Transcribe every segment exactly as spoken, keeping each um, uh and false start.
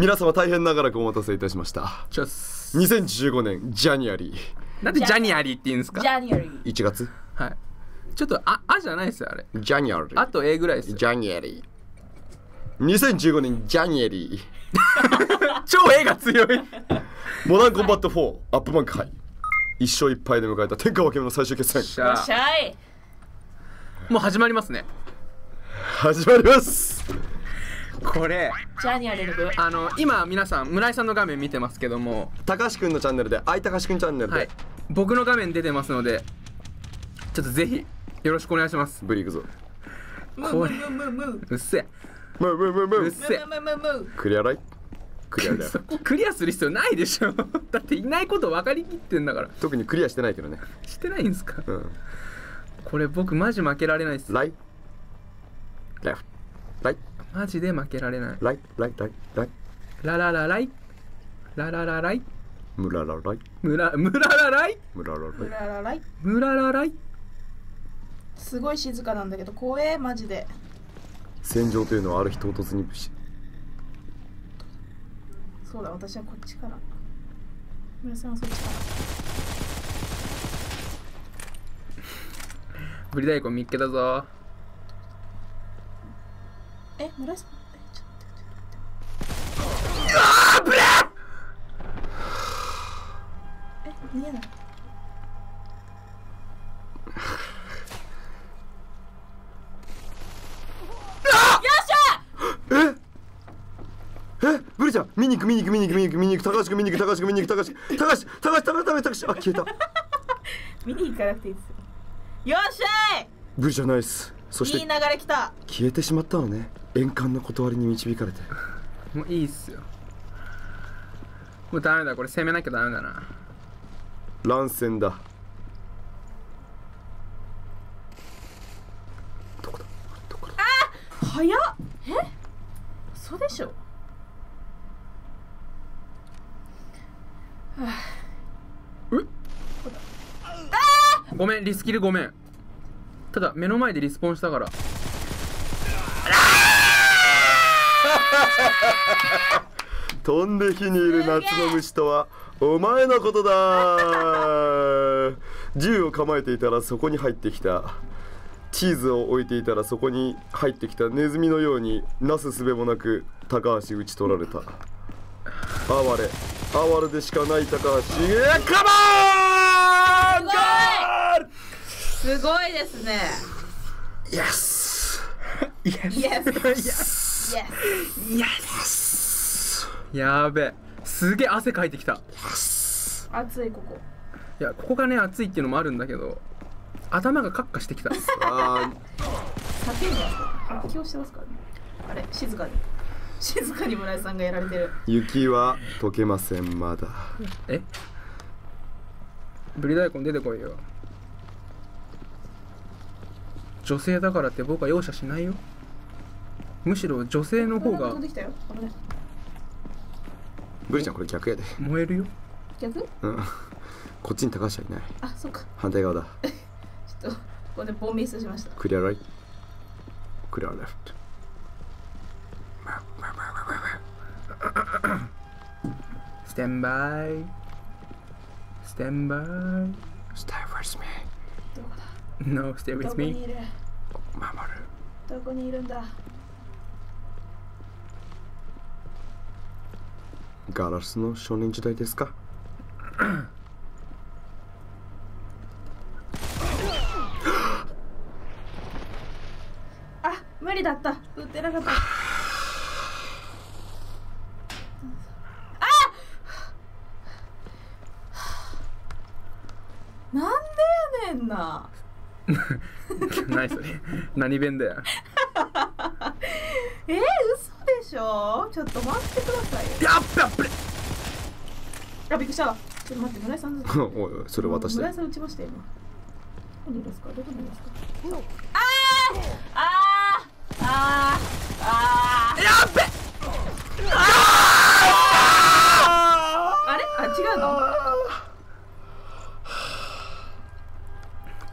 皆様大変長らくお待たせいたしました。チャスにせんじゅうごねんジャニアリー。なんでジャニアリーって言うんですか？ジャニアリーいちがつ、はい、ちょっとああじゃないですよ、あれジャニアリー、あと A ぐらいです。ジャニアリーにせんじゅうごねんジャニアリー超 A が強いモダンコンバットフォーアップマンク杯一勝一敗で迎えた天下分け目の最終決戦。しゃーい、もう始まりますね。始まります。これジャニアリーの部、あの今皆さん村井さんの画面見てますけども、高橋くんのチャンネルで、あいたかしくんチャンネルで、はい、僕の画面出てますので、ちょっとぜひよろしくお願いします。ブリいくぞ。これうっせえムームームームーうっせえクリアライクリアだよクリアする必要ないでしょだっていないこと分かりきってんだから。特にクリアしてないけどね。してないんですか？うん、これ僕マジ負けられないです。ライライライマジで負けられない。ライライライライラララライラララライムララライムラムララライムラララライムララライ。すごい静かなんだけど怖えマジで。戦場というのはある日唐突に。そうだ、私はこっちから。皆さんはそっちから。ブリ大根見っけたぞ。え、村さん。え、ああ、ブレー。え、見えない。じゃあ見に行く見に行く見に行く見に行く見に行く高橋見に行く高橋見に行く高橋高橋高橋高橋高橋高橋あ消えた見に行かなくていいですよ。よっしゃいブリじゃないです。そしていい流れ来た。消えてしまったのね、円環の断りに導かれて。もういいっすよ、もうダメだ、これ攻めなきゃダメだな。乱戦だ。どこだどこだ。あっ早っ、えそうでしょ。ごめんリスキルごめん、ただ目の前でリスポンしたから。飛んで火にいる夏の虫とはお前のことだ。銃を構えていたらそこに入ってきた、チーズを置いていたらそこに入ってきたネズミのようになすすべもなく高橋打ち取られた。哀れ哀れでしかない高橋。カモーンゴール。すごいですね。イエスイエスイエスイエス。やーべえ、すげえ汗かいてきた。暑いここ。いやここがね暑いっていうのもあるんだけど、頭がカッカしてきた。ああ叫んでますか？気をしてますかね。あれ静かに静かに村井さんがやられてる。雪は溶けませんまだ。え？ブリ大根出てこいよ。女性だからって僕は容赦しないよ。むしろ女性の方が。ブリちゃんこれ逆やで。燃えるよ。逆？うん。こっちに高橋はいない。あ、そうか。反対側だ。ちょっとここでボンミスしました。クリアライト。クリアレフト。スタンバイスタンバイスタイファースメイノーステイウィスメイ守る。どこにいるんだ。ガラスの少年時代ですか。あ、無理だった、打ってなかった。な何それ何弁だよえー、嘘でしょ。ちょっと待ってくださいよ。やっべやっべ、あびっくりした。ちょっと待って、村井さんおいそれ渡して。村井さん打ちましたよ今。どこにいますかどこにいますか。ああああああやっべあああれあ違うの。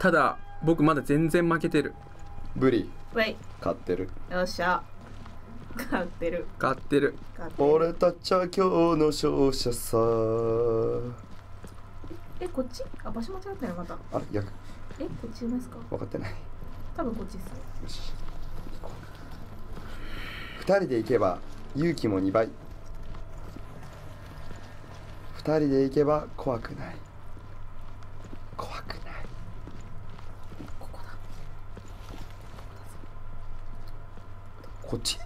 ただ僕まだ全然負けてる。ブリ勝ってる。よっしゃ。買ってる買ってる俺たちは今日の勝者さ。え、こっち、あ、場所間違ったよ、また。あ、いや、え、こっちですか。分かってない。多分こっちです。二人で行けば勇気もにばい。二人で行けば怖くない。怖くない。ここだ。こっち？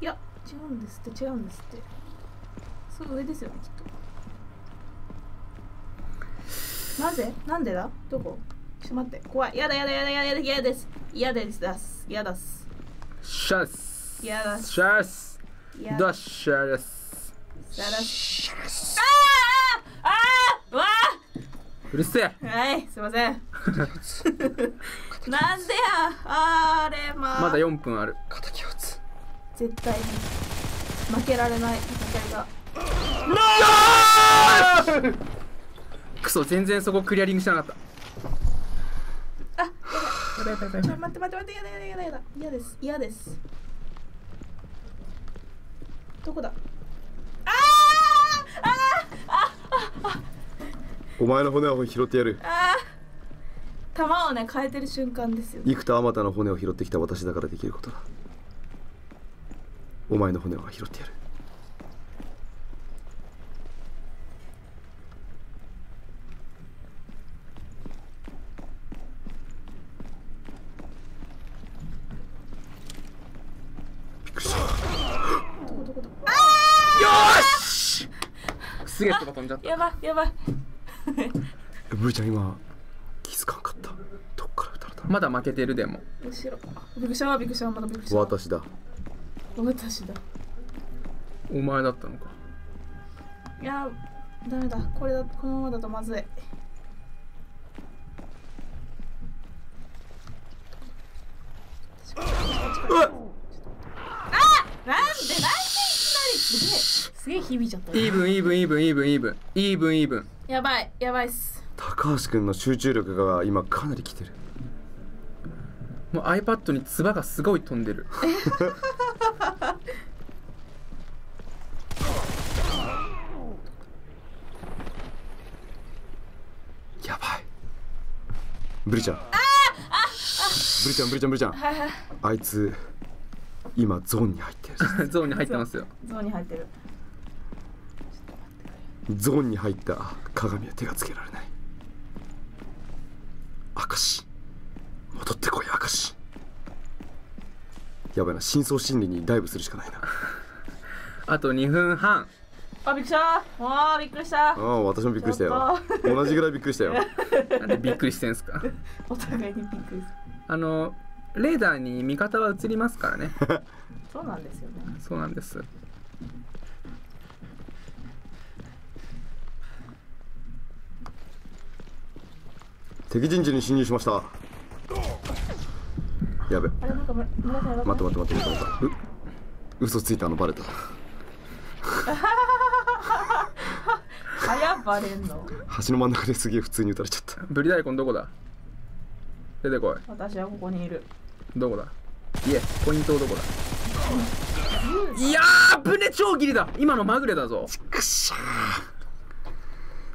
いや、違うんですって、違うんですって。すぐ上ですよね、きっと。なぜなんでだどこちょっと待って、怖い。やだやだやだやだやだやです。やです。やだす。シャス。やだす。シャス。やだシャス。シャラシャス。ああああわあうるせえ。はい、すいません。なんでやあれま。まだよんぷんある。敵を撃つ。絶対に負けられない戦いが。なクソ、全然そこクリアリングしなかった。あ、やばいやばいやばい。ちょ、待って待って待って、やだやだやだやだ。嫌です、嫌です。どこだ。ああああああ。お前の骨を拾ってやる。ああ。弾をね、変えてる瞬間ですよ、ね。幾多あまたの骨を拾ってきた私だからできることだ。お前の骨は拾ってやる。すげえ飛んじゃった。やばやばい。ブーちゃん今気づかんかった。どっから撃たれたの？まだ負けてるでも。後ろ。ビクシャービクシャーまだビクシャー。私だ。私だ。お前だったのか。いやダメだ。これだこのままだとまずい。すげえ響いちゃった。イーブンイーブンイーブンイーブンイーブンイーブンイーブン。やばいやばいっす。高橋君の集中力が今かなりきてる。もう iPad に唾がすごい飛んでる。やばい。ブリちゃん。ああブリちゃんブリちゃんブリちゃん。あいつ今ゾーンに入ってる。ゾーンに入ってますよ。ゾーンに入ってる。ゾーンに入った鏡は手がつけられない。明石戻ってこい明石。やばいな、深層心理にダイブするしかないな。あとにふんはん。あ、びっくりした。あびっくりした。ああ私もびっくりしたよ。同じぐらいびっくりしたよ。なんでびっくりしてんすか。お互いにびっくりする。あのレーダーに味方は映りますからね。そうなんですよね。そうなんです。敵陣地に侵入しました。やべ。待って待って待って待って。う、嘘ついたのバレた。早バレんの。橋の真ん中ですげえ普通に撃たれちゃった。ブリ大根どこだ。出てこい。私はここにいる。どこだ。いえ、ポイントどこだ。いやー、ぶね超ギリだ。今のまぐれだぞ。くっしゃ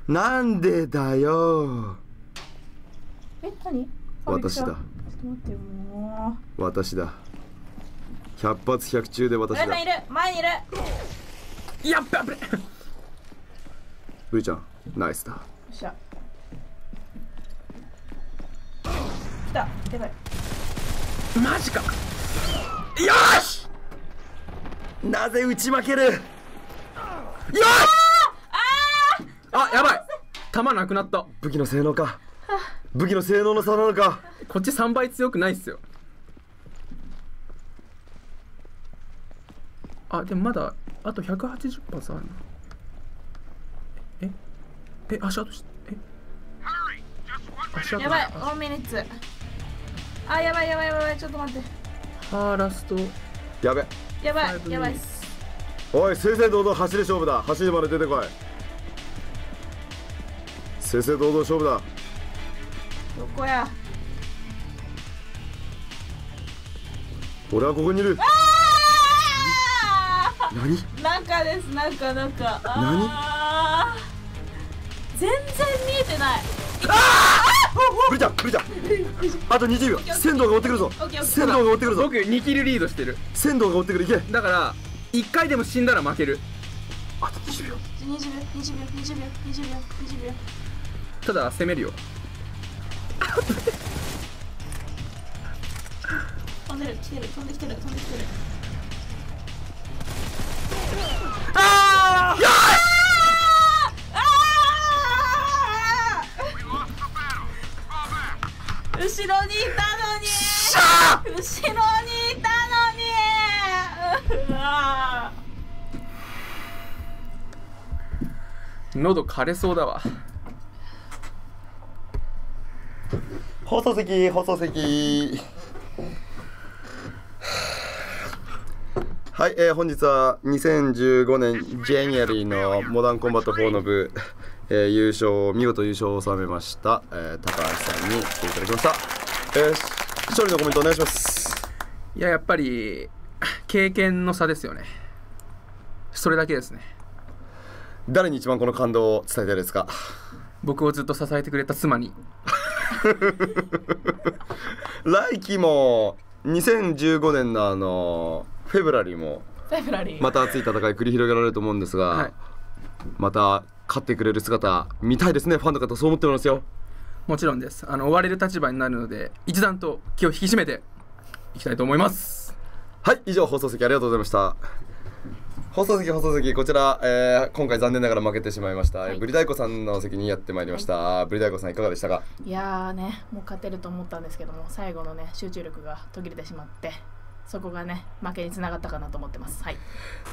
ー。なんでだよー。え、何？私だ。私だ。百発百中で私だ。前にいる。前にいる。やっべ、危ね。ブリちゃん、ナイスだ。よっしゃ。来た。やばい。マジか。よし。なぜ打ち負ける。よし。あ、やばい。弾なくなった。武器の性能か。武器の性能の差なのか。こっちさんばい強くないっすよ。あ、でもまだあとひゃくはちじゅっぱつあるな。ええ、足跡し、え足跡やばい、ワンミニッツ。あ、やばいやばいやばい、ちょっと待って。ハーラスト。やべ。やばい、やばいっす。おい、正々堂々走り勝負だ。走りまで出てこい。正々堂々勝負だ。どこや。俺はここにいる。何？中です、中、中。何？全然見えてない。ブリちゃん、ブリちゃん。あとにじゅうびょう。仙道が追ってくるぞ。仙道が追ってくるぞ。僕にキルリードしてる。仙道が追ってくる。いけ。だからいっかいでも死んだら負ける。あとにじゅうびょう。にじゅうびょう、にじゅうびょう、にじゅうびょう、にじゅうびょう。ただ攻めるよ。飛んでる、来てる、飛んできてる、飛んできてる。ああ！よし！後ろにいたのにー、後ろにいたのにー、うわー、喉枯れそうだわ。放送席、放送席はい、えー、本日はにせんじゅうごねんジェニアリーのモダンコンバットフォーの部、えー、優勝、見事優勝を収めました、えー、高橋さんに来ていただきました。えー、勝利のコメントお願いします。いや、やっぱり経験の差ですよね。それだけですね。誰に一番この感動を伝えたいですか？僕をずっと支えてくれた妻に来期もにせんじゅうごねんのあのフェブラリーもまた熱い戦い繰り広げられると思うんですが、はい、また勝ってくれる姿見たいですね。ファンの方そう思ってますよ。もちろんです。あの追われる立場になるので、一段と気を引き締めていきたいと思います。はい、以上放送席ありがとうございました。放送席、放送席、こちら、えー、今回残念ながら負けてしまいました、はい、ブリ大子さんの席にやってまいりました。はい、ブリ大子さんいかがでしたか？いやーね、もう勝てると思ったんですけども、最後のね集中力が途切れてしまって、そこがね負けにつながったかなと思ってます。はい、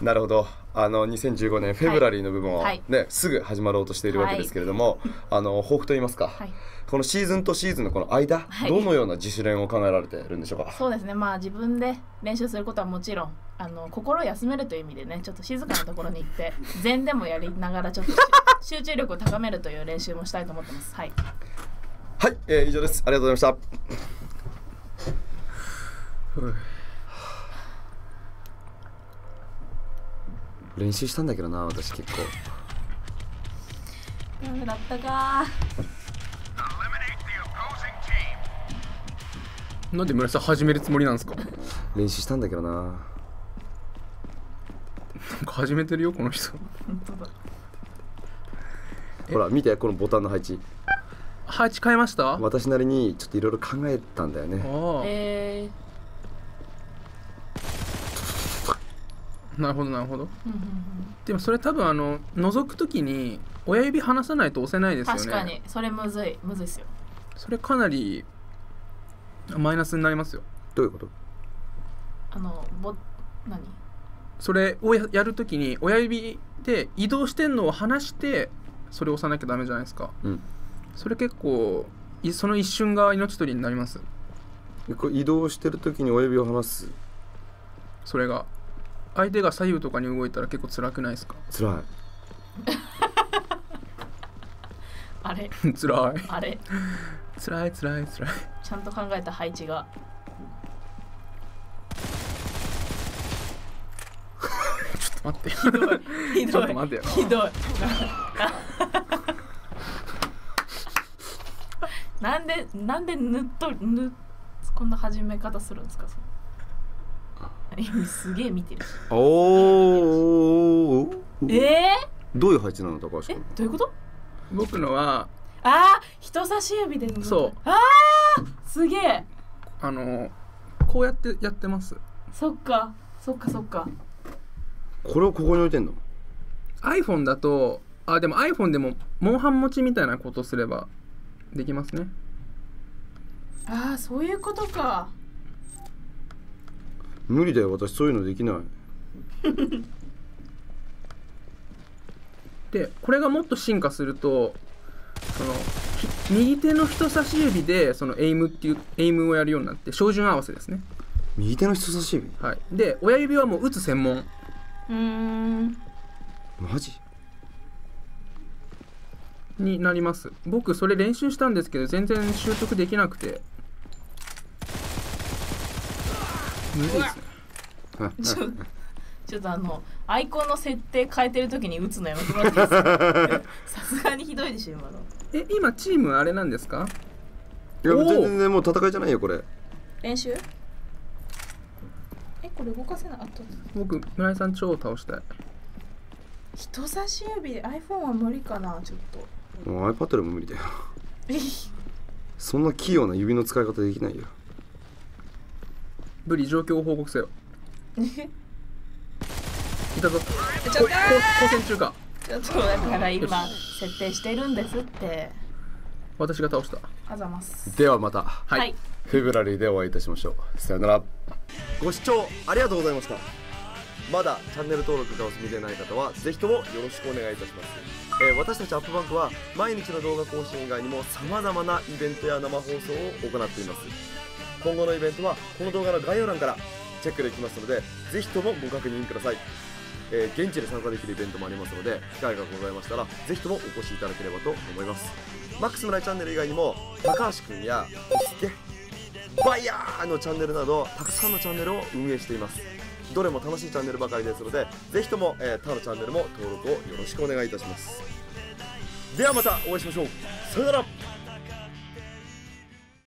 なるほど。あのにせんじゅうごねんフェブラリーの部分は、ね、はい、すぐ始まろうとしているわけですけれども、はい、あの抱負といいますか、はい、このシーズンとシーズンのこの間、はい、どのような自主練を考えられているんでしょうか？そうですね、まあ、自分で練習することはもちろん、あの心を休めるという意味でね、ちょっと静かなところに行って禅でもやりながらちょっと集中力を高めるという練習もしたいと思ってます。はい、はい、えー、以上です。ありがとうございました練習したんだけどな、私結構ダメだったか。なんで村下始めるつもりなんですか？練習したんだけどな。なんか始めてるよこの人本当だ。ほら見てこのボタンの配置。配置変えました？私なりにちょっといろいろ考えたんだよね。えーなるほどなるほど。でもそれ多分あの覗くときに親指離さないと押せないですよね。確かにそれむずい、むずいですよ。それかなりマイナスになりますよ。どういうこと？あのぼ何？それをやるときに親指で移動してんのを離してそれを押さなきゃダメじゃないですか。うん、それ結構その一瞬が命取りになります。これ移動してるときに親指を離す。それが。相手が左右とかに動いたら結構辛くないですか？辛いあれ辛いあれ辛い辛い辛い。ちゃんと考えた配置がちょっと待ってひどいひどいちょっと待ってよひどいなんでなんでぬっとぬこんな始め方するんですか？すげえ見てる。おお。ええ。どういう配置なの高橋君？え、どういうこと？僕のは。ああ、人差し指で。そう。ああ、すげえ。あのこうやってやってます。そっか、そっかそっか。これをここに置いてんの ？iPhone だと、あ、でも iPhone でもモンハン持ちみたいなことすればできますね。ああ、そういうことか。無理だよ、私そういうのできないで、これがもっと進化するとその右手の人差し指でそのエイムっていうエイムをやるようになって、照準合わせですね。右手の人差し指、はい、で親指はもう打つ専門。うーん、マジになります。僕それ練習したんですけど全然習得できなくて。ちょ、ちょっとあのアイコンの設定変えてる時に打つのやめてもらっていいですか。さすがにひどいでしょ今の。え、今チームあれなんですか。いや全然もう戦いじゃないよこれ。練習？え、これ動かせない。あと僕村井さん超倒したい。人差し指で iPhone は無理かな。ちょっともう iPad でも無理だよ。そんな器用な指の使い方できないよ。ブリ、状況を報告せよ。いたぞ。ちょっと交戦中か。ちょっとだから今設定してるんですって。私が倒した。あざます。ではまた、はい、はい、フェブラリーでお会いいたしましょう。さよなら。ご視聴ありがとうございました。まだチャンネル登録がお済みでない方はぜひともよろしくお願いいたします。えー、私たちアップバンクは毎日の動画更新以外にもさまざまなイベントや生放送を行っています。今後のイベントはこの動画の概要欄からチェックできますのでぜひともご確認ください。えー、現地で参加できるイベントもありますので機会がございましたらぜひともお越しいただければと思います。マックス村井チャンネル以外にも高橋くんやすっけバイヤーのチャンネルなどたくさんのチャンネルを運営しています。どれも楽しいチャンネルばかりですのでぜひとも、えー、他のチャンネルも登録をよろしくお願いいたします。ではまたお会いしましょう。さよなら。